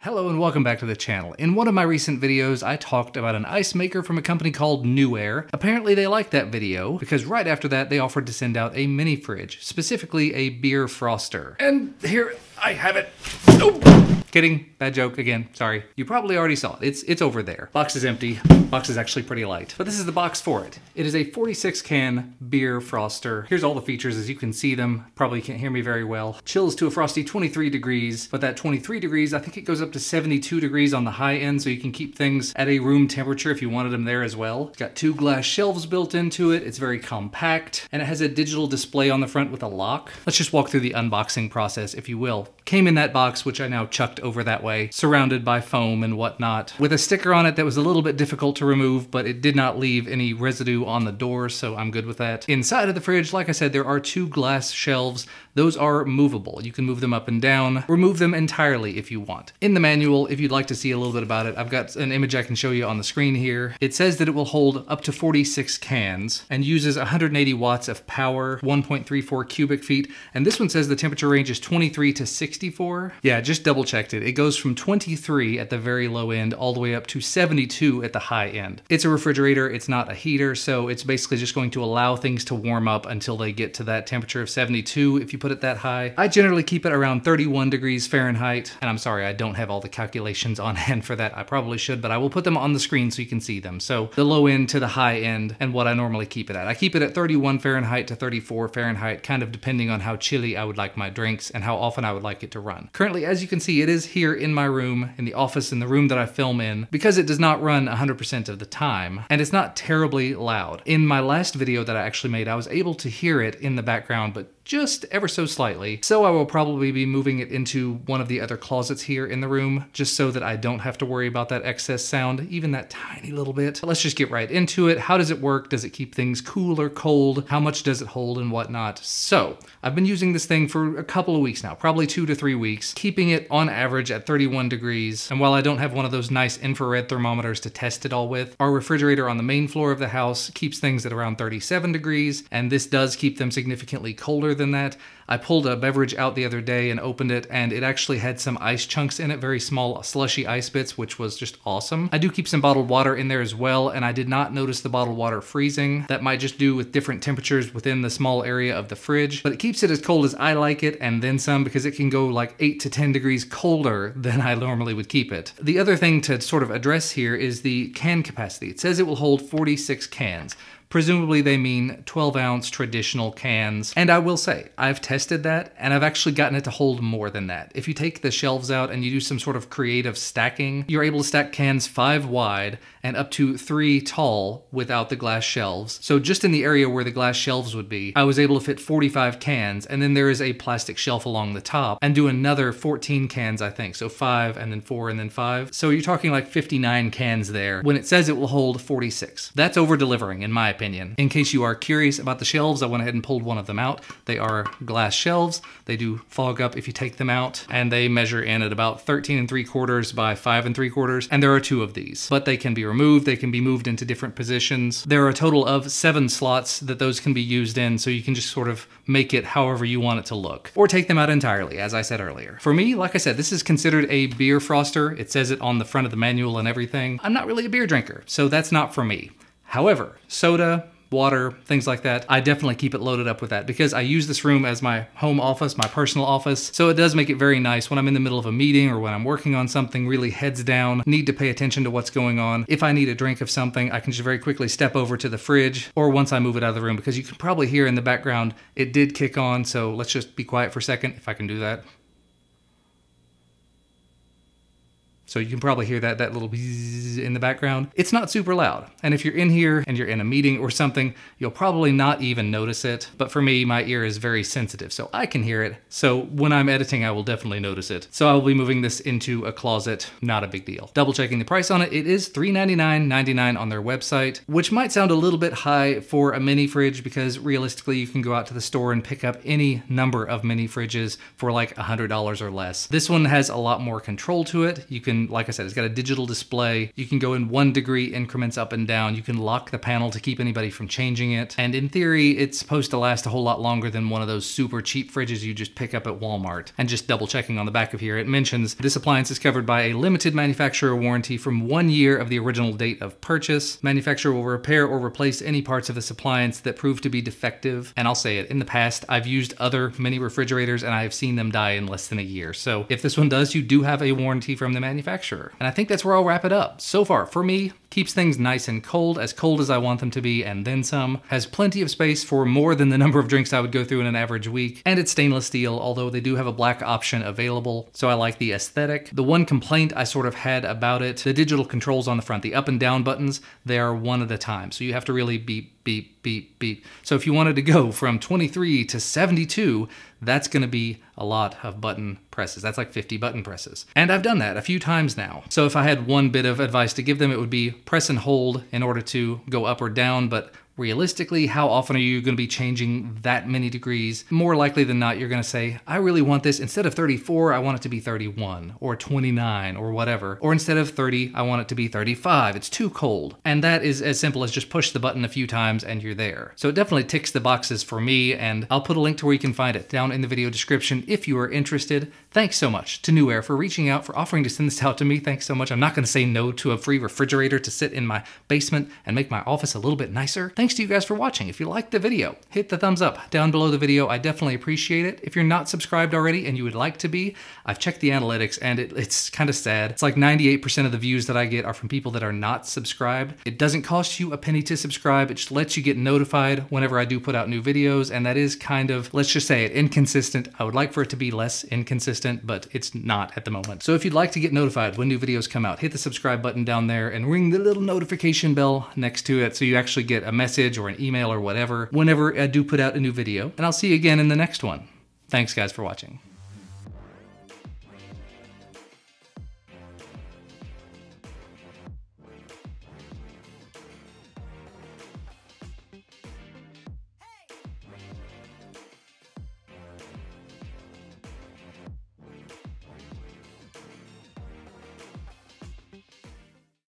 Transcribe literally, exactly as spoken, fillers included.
Hello and welcome back to the channel. In one of my recent videos, I talked about an ice maker from a company called NewAir. Apparently they liked that video because right after that, they offered to send out a mini fridge, specifically a beer froster. And here I have it. Oh! Kidding, bad joke again, sorry. You probably already saw it, it's, it's over there. Box is empty, box is actually pretty light, but this is the box for it. It is a forty-six can beer froster. Here's all the features as you can see them, probably can't hear me very well. Chills to a frosty twenty-three degrees, but that twenty-three degrees, I think it goes up to seventy-two degrees on the high end, so you can keep things at a room temperature if you wanted them there as well. It's got two glass shelves built into it, it's very compact, and it has a digital display on the front with a lock. Let's just walk through the unboxing process, if you will. Came in that box, which I now chucked over that way, surrounded by foam and whatnot, with a sticker on it that was a little bit difficult to remove, but it did not leave any residue on the door, so I'm good with that. Inside of the fridge, like I said, there are two glass shelves. Those are movable. You can move them up and down, remove them entirely if you want. In the manual, if you'd like to see a little bit about it, I've got an image I can show you on the screen here. It says that it will hold up to forty-six cans and uses one hundred eighty watts of power, one point three four cubic feet, and this one says the temperature range is twenty-three to sixty-four. Yeah, just double checked it. It goes from twenty-three at the very low end all the way up to seventy-two at the high end. It's a refrigerator, it's not a heater, so it's basically just going to allow things to warm up until they get to that temperature of seventy-two if you put it that high. I generally keep it around thirty-one degrees Fahrenheit, and I'm sorry I don't have all the calculations on hand for that. I probably should, but I will put them on the screen so you can see them. So the low end to the high end and what I normally keep it at. I keep it at thirty-one Fahrenheit to thirty-four Fahrenheit, kind of depending on how chilly I would like my drinks and how often I would like it to run. Currently, as you can see, it is here in my room, in the office, in the room that I film in, because it does not run one hundred percent of the time, and it's not terribly loud. In my last video that I actually made, I was able to hear it in the background, but just ever so slightly. So I will probably be moving it into one of the other closets here in the room, just so that I don't have to worry about that excess sound, even that tiny little bit. But let's just get right into it. How does it work? Does it keep things cool or cold? How much does it hold and whatnot? So I've been using this thing for a couple of weeks now, probably two to three weeks, keeping it on average at thirty-one degrees. And while I don't have one of those nice infrared thermometers to test it all with, our refrigerator on the main floor of the house keeps things at around thirty-seven degrees, and this does keep them significantly colder than that. I pulled a beverage out the other day and opened it, and it actually had some ice chunks in it, very small slushy ice bits, which was just awesome. I do keep some bottled water in there as well, and I did not notice the bottled water freezing. That might just do with different temperatures within the small area of the fridge, but it keeps it as cold as I like it, and then some, because it can go like eight to ten degrees colder than I normally would keep it. The other thing to sort of address here is the can capacity. It says it will hold forty-six cans. Presumably they mean twelve ounce traditional cans. And I will say, I've tested that, and I've actually gotten it to hold more than that. If you take the shelves out and you do some sort of creative stacking, you're able to stack cans five wide and up to three tall without the glass shelves. So just in the area where the glass shelves would be, I was able to fit forty-five cans, and then there is a plastic shelf along the top, and do another fourteen cans, I think. So five, and then four, and then five. So you're talking like fifty-nine cans there, when it says it will hold forty-six. That's over-delivering, in my opinion. Opinion. In case you are curious about the shelves, I went ahead and pulled one of them out. They are glass shelves. They do fog up if you take them out, and they measure in at about thirteen and three quarters by five and three quarters. And there are two of these, but they can be removed. They can be moved into different positions. There are a total of seven slots that those can be used in. So you can just sort of make it however you want it to look, or take them out entirely, as I said earlier. For me, like I said, this is considered a beer froster. It says it on the front of the manual and everything. I'm not really a beer drinker, so that's not for me. However, soda, water, things like that, I definitely keep it loaded up with that, because I use this room as my home office, my personal office. So it does make it very nice when I'm in the middle of a meeting or when I'm working on something really heads down, need to pay attention to what's going on. If I need a drink of something, I can just very quickly step over to the fridge, or once I move it out of the room, because you can probably hear in the background, it did kick on. So let's just be quiet for a second if I can do that. So you can probably hear that, that little bzzz in the background. It's not super loud. And if you're in here and you're in a meeting or something, you'll probably not even notice it. But for me, my ear is very sensitive, so I can hear it. So when I'm editing, I will definitely notice it. So I will be moving this into a closet, not a big deal. Double checking the price on it, it is three ninety-nine ninety-nine on their website, which might sound a little bit high for a mini fridge, because realistically you can go out to the store and pick up any number of mini fridges for like one hundred dollars or less. This one has a lot more control to it. You can can, like I said, it's got a digital display. You can go in one degree increments up and down. You can lock the panel to keep anybody from changing it. And in theory, it's supposed to last a whole lot longer than one of those super cheap fridges you just pick up at Walmart. And just double checking on the back of here, it mentions this appliance is covered by a limited manufacturer warranty from one year of the original date of purchase. Manufacturer will repair or replace any parts of this appliance that prove to be defective. And I'll say it, in the past, I've used other mini refrigerators and I've seen them die in less than a year. So if this one does, you do have a warranty from the manufacturer. And I think that's where I'll wrap it up. So far, for me, keeps things nice and cold, as cold as I want them to be, and then some. Has plenty of space for more than the number of drinks I would go through in an average week. And it's stainless steel, although they do have a black option available, so I like the aesthetic. The one complaint I sort of had about it, the digital controls on the front, the up and down buttons, they are one at a time, so you have to really be beep, beep, beep. So if you wanted to go from twenty-three to seventy-two, that's gonna be a lot of button presses. That's like fifty button presses. And I've done that a few times now. So if I had one bit of advice to give them, it would be press and hold in order to go up or down, but realistically, how often are you gonna be changing that many degrees? More likely than not, you're gonna say, I really want this, instead of thirty-four, I want it to be thirty-one, or twenty-nine, or whatever. Or instead of thirty, I want it to be thirty-five, it's too cold. And that is as simple as just push the button a few times and you're there. So it definitely ticks the boxes for me, and I'll put a link to where you can find it down in the video description if you are interested. Thanks so much to NewAir for reaching out, for offering to send this out to me. Thanks so much. I'm not gonna say no to a free refrigerator to sit in my basement and make my office a little bit nicer. Thanks to you guys for watching. If you liked the video, hit the thumbs up down below the video. I definitely appreciate it. If you're not subscribed already and you would like to be, I've checked the analytics and it, it's kind of sad. It's like ninety-eight percent of the views that I get are from people that are not subscribed. It doesn't cost you a penny to subscribe. It just lets you get notified whenever I do put out new videos. And that is kind of, let's just say it, inconsistent. I would like for it to be less inconsistent, but it's not at the moment. So if you'd like to get notified when new videos come out, hit the subscribe button down there and ring the little notification bell next to it so you actually get a message or an email or whatever whenever I do put out a new video, and I'll see you again in the next one. Thanks guys for watching.